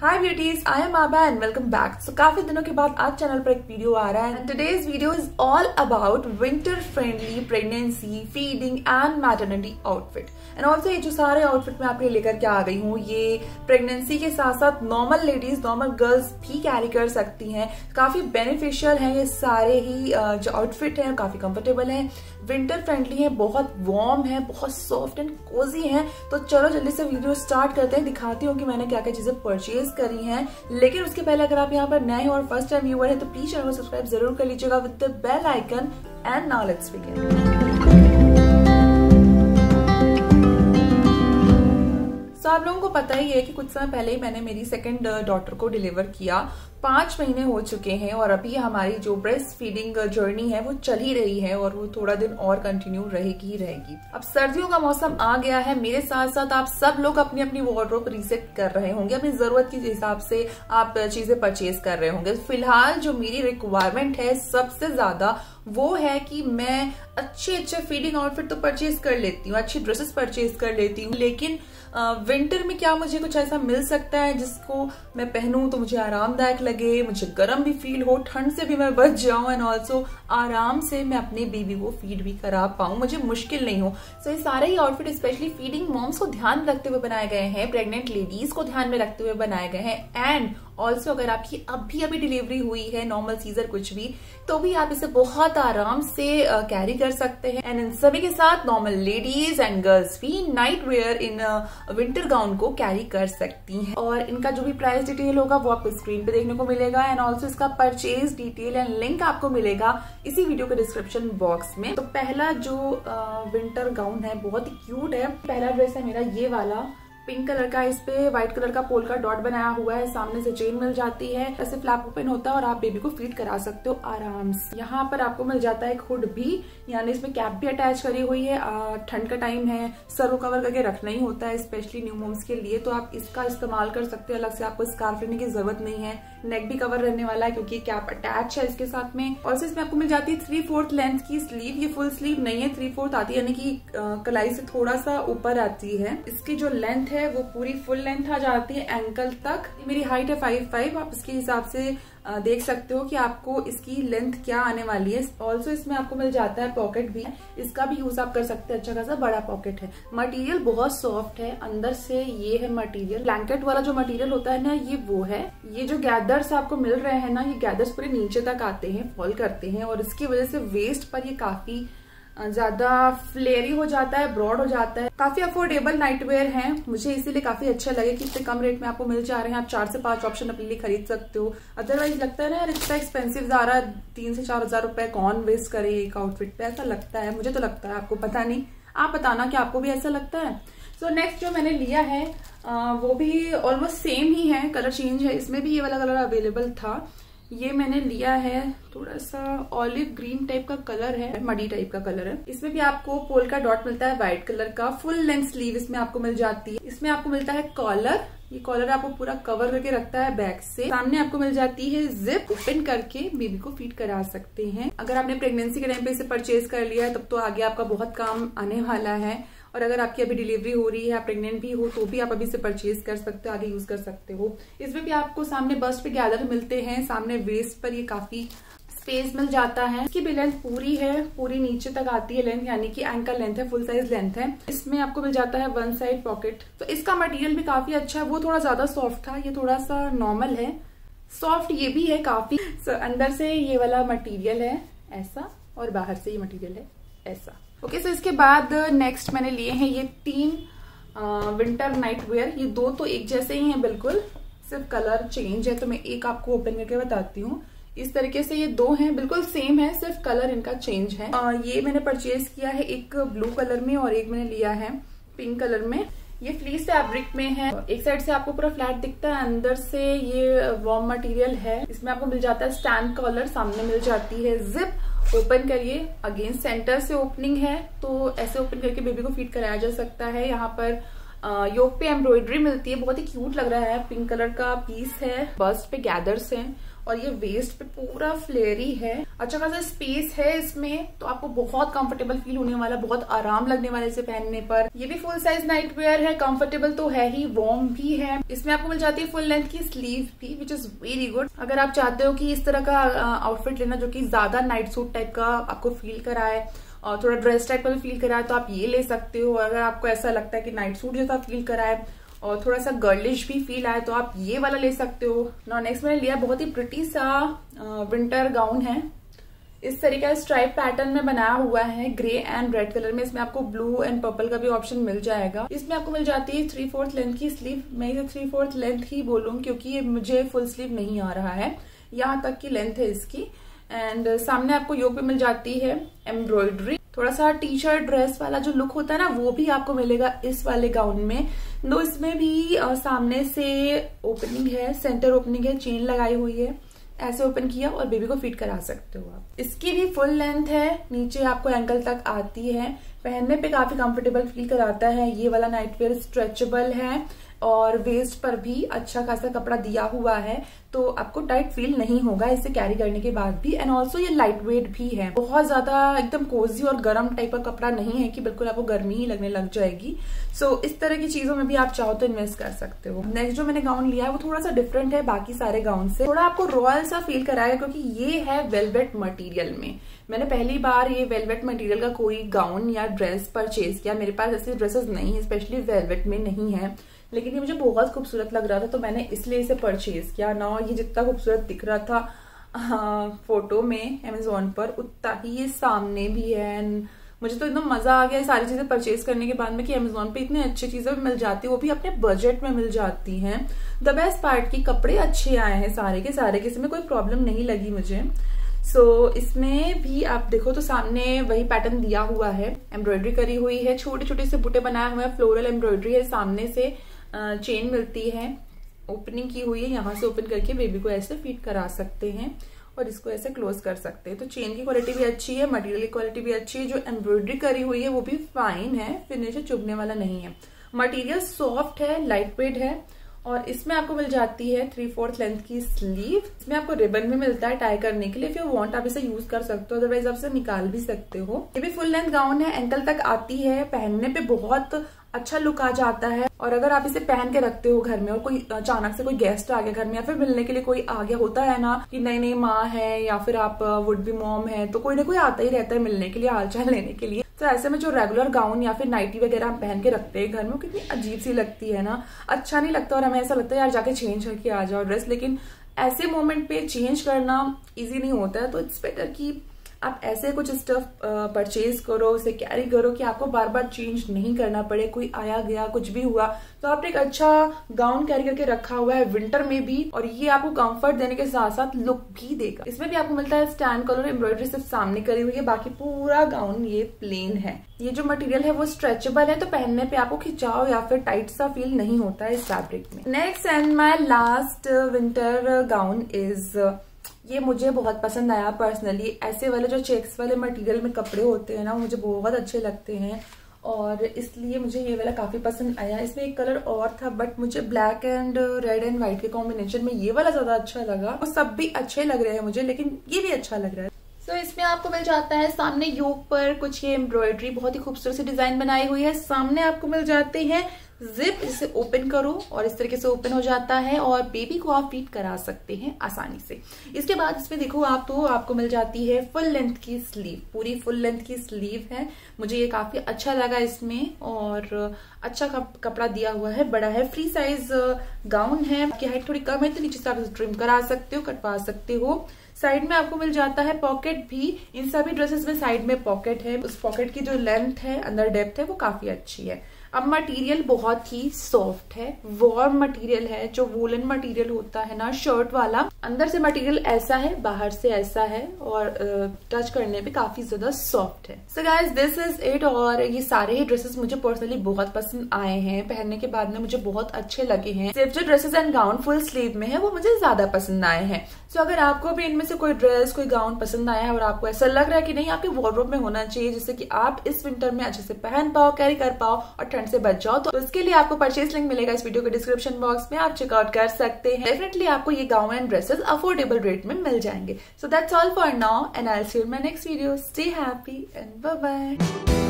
Hi beauties, I am Abha and welcome back. So काफी दिनों के बाद आज चैनल पर एक वीडियो आ रहा है. Today's video is all about winter-friendly pregnancy, feeding and maternity outfit. And also ये जो सारे outfit मैं आपके लिए लेकर के आ गई हूँ, ये pregnancy के साथ साथ normal ladies, normal girls भी carry कर सकती हैं. काफी beneficial हैं ये सारे ही जो outfit हैं, काफी comfortable हैं, winter-friendly हैं, बहुत warm हैं, बहुत soft and cozy हैं. तो चलो जल्दी से video start करते हैं. दिखाती हूँ कि मैंने क्या क्या चीजें purchase करी हैं, लेकिन उसके पहले अगर आप यहाँ पर नए हो और फर्स्ट टाइम व्यूअर हैं तो प्लीज चैनल को सब्सक्राइब जरूर कर लीजिएगा with the bell icon. And now let's begin. तो आप लोगों को पता ही है कि कुछ समय पहले ही मैंने मेरी सेकंड डॉटर को डिलीवर किया. 5 महीने हो चुके हैं और अभी हमारी जो ब्रेस्ट फीडिंग जर्नी है वो चल ही रही है और वो थोड़ा दिन और कंटिन्यू रहेगी. अब सर्दियों का मौसम आ गया है. मेरे साथ साथ आप सब लोग अपनी अपनी वार्डरोब रीसेट कर रहे होंगे, अपनी जरूरत के हिसाब से आप चीजें परचेज कर रहे होंगे. फिलहाल जो मेरी रिक्वायरमेंट है सबसे ज्यादा वो है कि मैं अच्छे अच्छे फीडिंग आउटफिट तो परचेज कर लेती हूँ, अच्छी ड्रेसेस परचेज कर लेती हूँ, लेकिन विंटर में क्या मुझे कुछ ऐसा मिल सकता है जिसको मैं पहनूं तो मुझे आरामदायक लगे, मुझे गर्म भी फील हो, ठंड से भी मैं बच जाऊं एंड ऑल्सो आराम से मैं अपने बेबी को फीड भी करा पाऊं, मुझे मुश्किल नहीं हो. सो ये सारे ही आउटफिट स्पेशली फीडिंग मॉम्स को ध्यान में रखते हुए बनाए गए हैं, प्रेग्नेंट लेडीज को ध्यान में रखते हुए बनाए गए हैं. एंड ऑल्सो अगर आपकी अभी अभी डिलीवरी हुई है, नॉर्मल सीजर कुछ भी, तो भी आप इसे बहुत आराम से कैरी कर सकते हैं. एंड इन सभी के साथ नॉर्मल लेडीज एंड गर्ल्स भी नाइट वेयर इन विंटर गाउन को कैरी कर सकती हैं. और इनका जो भी प्राइस डिटेल होगा वो आपको स्क्रीन पे देखने को मिलेगा एंड ऑल्सो इसका परचेज डिटेल एंड लिंक आपको मिलेगा इसी वीडियो के डिस्क्रिप्शन बॉक्स में. तो पहला जो विंटर गाउन है बहुत ही क्यूट है. पहला ड्रेस है मेरा ये वाला, पिंक कलर का, इस पे व्हाइट कलर का पोल का डॉट बनाया हुआ है, सामने से चेन मिल जाती है, ऐसे फ्लैप ओपन होता है और आप बेबी को फीड करा सकते हो आराम से. यहाँ पर आपको मिल जाता है एक हुड भी, यानी इसमें कैप भी अटैच करी हुई है. ठंड का टाइम है, सर को कवर करके रखना ही होता है स्पेशली न्यू मोम्स के लिए, तो आप इसका इस्तेमाल कर सकते हो, अलग से आपको स्कार्फ लेने की जरूरत नहीं है. नेक भी कवर रहने वाला है क्योंकि कैप अटैच है इसके साथ में. और इसमें आपको मिल जाती है 3/4 लेंथ की स्लीव, ये फुल स्लीव नहीं है, 3/4 आती है, यानी कि कलाई से थोड़ा सा ऊपर आती है. इसकी जो लेंथ है वो पूरी फुल लेंथ आ जाती है एंकल तक. मेरी हाइट है 5'5". आप इसके हिसाब से देख सकते हो कि आपको इसकी लेंथ क्या आने वाली है. ऑल्सो इसमें आपको मिल जाता है पॉकेट भी, इसका भी यूज आप कर सकते हैं, अच्छा खासा बड़ा पॉकेट है. मटेरियल बहुत सॉफ्ट है अंदर से, ये है मटेरियल, ब्लैंकेट वाला जो मटेरियल होता है ना ये वो है. ये जो गैदर्स आपको मिल रहे हैं ना, ये गैदर्स पूरे नीचे तक आते हैं, फॉल करते हैं और इसकी वजह से वेस्ट पर ये काफी ज्यादा फ्लेयरी हो जाता है, ब्रॉड हो जाता है. काफी अफोर्डेबल नाइटवेयर हैं, मुझे इसीलिए काफी अच्छा लगे कि इतने कम रेट में आपको मिल जा रहे हैं. आप 4 से 5 ऑप्शन अपने लिए खरीद सकते हो, अदरवाइज लगता है ना यार इतना एक्सपेंसिव जा रहा है, 3 से 4 हजार रुपए कौन वेस्ट करे एक आउटफिट पे, ऐसा लगता है, मुझे तो लगता है, आपको पता नहीं, आप बताना कि आपको भी ऐसा लगता है. सो नेक्स्ट जो मैंने लिया है वो भी ऑलमोस्ट सेम ही है, कलर चेंज है, इसमें भी ये वाला कलर अवेलेबल था. ये मैंने लिया है थोड़ा सा ऑलिव ग्रीन टाइप का कलर है, मडी टाइप का कलर है. इसमें भी आपको पोल का डॉट मिलता है व्हाइट कलर का, फुल लेंथ स्लीव इसमें आपको मिल जाती है. इसमें आपको मिलता है कॉलर, ये कॉलर आपको पूरा कवर करके रखता है बैक से. सामने आपको मिल जाती है जिप, ओपन करके बेबी को फीड करा सकते हैं. अगर आपने प्रेगनेंसी के टाइम पे इसे परचेज कर लिया है तब तो आगे आपका बहुत काम आने वाला है. और अगर आपकी अभी डिलीवरी हो रही है, आप प्रेग्नेंट भी हो, तो भी आप अभी इसे परचेज कर सकते हो, आगे यूज कर सकते हो. इसमें भी आपको सामने बस्ट पे गैदर मिलते हैं, सामने वेस्ट पर ये काफी स्पेस मिल जाता है. इसकी भी लेंथ पूरी है, पूरी नीचे तक आती है लेंथ, यानी कि एंकल लेंथ है, फुल साइज लेंथ है. इसमें आपको मिल जाता है 1 साइड पॉकेट. तो इसका मटेरियल भी काफी अच्छा है, वो थोड़ा ज्यादा सॉफ्ट था, ये थोड़ा सा नॉर्मल है, सॉफ्ट ये भी है काफी. अंदर से ये वाला मटीरियल है ऐसा और बाहर से ये मटीरियल है ऐसा. ओके सो इसके बाद नेक्स्ट मैंने लिए हैं ये 3 विंटर नाइट वेयर. ये 2 तो एक जैसे ही हैं बिल्कुल, सिर्फ कलर चेंज है, तो मैं एक आपको ओपन करके बताती हूँ. इस तरीके से ये 2 हैं, बिल्कुल सेम है, सिर्फ कलर इनका चेंज है. ये मैंने परचेज किया है एक ब्लू कलर में और एक मैंने लिया है पिंक कलर में. ये फ्लीस फैब्रिक में है, एक साइड से आपको पूरा फ्लैट दिखता है, अंदर से ये वार्म मटेरियल है. इसमें आपको मिल जाता है स्टैंड कॉलर, सामने मिल जाती है जिप, ओपन करिए, अगेन सेंटर से ओपनिंग है, तो ऐसे ओपन करके बेबी को फीड कराया जा सकता है. यहाँ पर योग पे एम्ब्रॉयडरी मिलती है, बहुत ही क्यूट लग रहा है। पिंक कलर का पीस है, बस्ट पे गैदर्स हैं और ये वेस्ट पे पूरा फ्लेयरी है। अच्छा खासा स्पेस है इसमें, तो आपको बहुत कंफर्टेबल फील होने वाला, बहुत आराम लगने वाला इसे पहनने पर। ये भी फुल साइज नाइट वेयर है, कंफर्टेबल तो है ही, वार्म भी है। इसमें आपको मिल जाती है फुल लेंथ की स्लीव भी, विच इज वेरी गुड। अगर आप चाहते हो कि इस तरह का आउटफिट लेना जो कि ज्यादा नाइट सूट टाइप का आपको फील कराए और थोड़ा ड्रेस टाइप का भी फील कराए, तो आप ये ले सकते हो। अगर आपको ऐसा लगता है कि नाइट सूट जैसा फील कराए और थोड़ा सा गर्लिश भी फील आए, तो आप ये वाला ले सकते हो। ना नेक्स्ट मैंने लिया बहुत ही प्रिटी सा विंटर गाउन है। इस तरीके का स्ट्राइप पैटर्न में बनाया हुआ है, ग्रे एंड रेड कलर में। इसमें आपको ब्लू एंड पर्पल का भी ऑप्शन मिल जाएगा। इसमें आपको मिल जाती है 3/4 लेंथ की स्लीव। मैं इसे 3/4 लेंथ ही बोलूँ क्योंकि ये मुझे फुल स्लीव नहीं आ रहा है, यहाँ तक की लेंथ है इसकी। एंड सामने आपको योग पे मिल जाती है एम्ब्रॉयडरी। थोड़ा सा टी शर्ट ड्रेस वाला जो लुक होता है ना, वो भी आपको मिलेगा इस वाले गाउन में। दो इसमें भी सामने से ओपनिंग है, सेंटर ओपनिंग है, चेन लगाई हुई है, ऐसे ओपन किया और बेबी को फिट करा सकते हो आप। इसकी भी फुल लेंथ है, नीचे आपको एंकल तक आती है। पहनने पे काफी कंफर्टेबल फील कराता है ये वाला नाइट वेयर, स्ट्रेचेबल है और वेस्ट पर भी अच्छा खासा कपड़ा दिया हुआ है, तो आपको टाइट फील नहीं होगा इसे कैरी करने के बाद भी। एंड ऑल्सो ये लाइट वेट भी है, बहुत ज्यादा एकदम कोजी और गर्म टाइप का कपड़ा नहीं है कि बिल्कुल आपको गर्मी ही लगने लग जाएगी। सो इस तरह की चीजों में भी आप चाहो तो इन्वेस्ट कर सकते हो। नेक्स्ट जो मैंने गाउन लिया है वो थोड़ा सा डिफरेंट है बाकी सारे गाउन से, थोड़ा आपको रॉयल सा फील कराएगा क्योंकि ये है वेलवेट मटीरियल में। मैंने पहली बार ये वेलवेट मटीरियल का कोई गाउन या ड्रेस परचेज किया, मेरे पास ऐसे ड्रेसेस नहीं है, स्पेशली वेलवेट में नहीं है, लेकिन ये मुझे बहुत खूबसूरत लग रहा था तो मैंने इसलिए इसे परचेज किया। ना ये जितना खूबसूरत दिख रहा था फोटो में अमेजोन पर, उतना ही ये सामने भी है। मुझे तो एकदम मजा आ गया सारी चीजें परचेज करने के बाद में कि अमेजोन पे इतने अच्छी चीजें भी मिल जाती है, वो भी अपने बजट में मिल जाती हैं। द बेस्ट पार्ट की कपड़े अच्छे आए हैं सारे के सारे, किसी में कोई प्रॉब्लम नहीं लगी मुझे। सो इसमें भी आप देखो तो सामने वही पैटर्न दिया हुआ है, एम्ब्रॉयडरी करी हुई है, छोटे छोटे से बूटे बनाए हुए हैं, फ्लोरल एम्ब्रॉयडरी है। सामने से चेन मिलती है, ओपनिंग की हुई है, यहाँ से ओपन करके बेबी को ऐसे फिट करा सकते हैं और इसको ऐसे क्लोज कर सकते हैं। तो चेन की क्वालिटी भी अच्छी है, मटेरियल की क्वालिटी भी अच्छी है, जो एम्ब्रॉयडरी करी हुई है वो भी फाइन है, फिनिश चुभने वाला नहीं है। मटेरियल सॉफ्ट है, लाइट वेट है और इसमें आपको मिल जाती है 3/4 लेंथ की स्लीव। इसमें आपको रिबन भी मिलता है टाई करने के लिए, इफ यू वांट आप इसे यूज कर सकते हो, अदरवाइज आप इसे निकाल भी सकते हो। ये भी फुल लेंथ गाउन है, एंकल तक आती है। पहनने पे बहुत अच्छा लुक आ जाता है और अगर आप इसे पहन के रखते हो घर में और कोई अचानक से कोई गेस्ट आ गया घर में या फिर मिलने के लिए कोई आ गया होता है ना कि नई नई माँ है या फिर आप वुड बी मॉम है, तो कोई ना कोई आता ही रहता है मिलने के लिए, हालचाल लेने के लिए। तो ऐसे में जो रेगुलर गाउन या फिर नाइटी वगैरह हम पहन के रखते हैं घर में, कितनी अजीब सी लगती है ना, अच्छा नहीं लगता और हमें ऐसा लगता है यार जाके चेंज करके आ जाओ ड्रेस, लेकिन ऐसे मोमेंट पे चेंज करना इजी नहीं होता है। तो इट्स बेटर कि आप ऐसे कुछ स्टफ परचेज करो, उसे कैरी करो कि आपको बार बार चेंज नहीं करना पड़े, कोई आया गया कुछ भी हुआ तो आपने एक अच्छा गाउन कैरी करके रखा हुआ है विंटर में भी, और ये आपको कंफर्ट देने के साथ साथ लुक भी देगा। इसमें भी आपको मिलता है स्टैंड कलर, एम्ब्रॉयडरी सिर्फ सामने करी हुई है, बाकी पूरा गाउन ये प्लेन है। ये जो मटेरियल है वो स्ट्रेचेबल है, तो पहनने पे आपको खिंचाव या फिर टाइट सा फील नहीं होता है इस फैब्रिक में। Next and my last winter gown is, ये मुझे बहुत पसंद आया पर्सनली। ऐसे वाले जो चेक्स वाले मटेरियल में कपड़े होते हैं ना, मुझे बहुत अच्छे लगते हैं और इसलिए मुझे ये वाला काफी पसंद आया। इसमें एक कलर और था बट मुझे black and red and white के कॉम्बिनेशन में ये वाला ज्यादा अच्छा लगा। वो सब भी अच्छे लग रहे हैं मुझे, लेकिन ये भी अच्छा लग रहा है। तो इसमें आपको मिल जाता है सामने योग पर कुछ ये एम्ब्रॉयडरी, बहुत ही खूबसूरत सी डिजाइन बनाई हुई है। सामने आपको मिल जाते हैं जिप, इसे ओपन करो और इस तरीके से ओपन हो जाता है और बेबी को आप फिट करा सकते हैं आसानी से। इसके बाद इसमें देखो आप तो आपको मिल जाती है फुल लेंथ की स्लीव, पूरी फुल लेंथ की स्लीव है। मुझे ये काफी अच्छा लगा इसमें और अच्छा कपड़ा दिया हुआ है, बड़ा है, फ्री साइज गाउन है। आपकी हाइट थोड़ी कम है तो नीचे से आप ट्रिम करा सकते हो, कटवा सकते हो। साइड में आपको मिल जाता है पॉकेट भी, इन सभी ड्रेसेस में साइड में पॉकेट है। उस पॉकेट की जो लेंथ है, अंदर डेप्थ है, वो काफी अच्छी है। अब मटेरियल बहुत ही सॉफ्ट है, वार्म मटेरियल है, जो वूलन मटेरियल होता है ना शर्ट वाला, अंदर से मटेरियल ऐसा है, बाहर से ऐसा है और टच करने पे काफी ज्यादा सॉफ्ट है। So guys this is it, और ये सारे ही ड्रेसेस मुझे पर्सनली बहुत पसंद आए हैं, पहनने के बाद में मुझे बहुत अच्छे लगे हैं। सिर्फ जो dresses and gown full sleeve में है वो मुझे ज्यादा पसंद आए हैं। सो अगर आपको भी इनमें से कोई ड्रेस कोई गाउन पसंद आया है और आपको ऐसा लग रहा है कि नहीं आपके वार्डरोब में होना चाहिए जिससे कि आप इस विंटर में अच्छे से पहन पाओ, कैरी कर पाओ और ठंड से बच जाओ। तो इसके लिए आपको परचेज लिंक मिलेगा इस वीडियो के डिस्क्रिप्शन बॉक्स में, आप चेकआउट कर सकते हैं। डेफिनेटली आपको ये gown and dresses affordable rate में मिल जाएंगे। So that's all for now and I will see you in my next video. Stay happy and bye bye.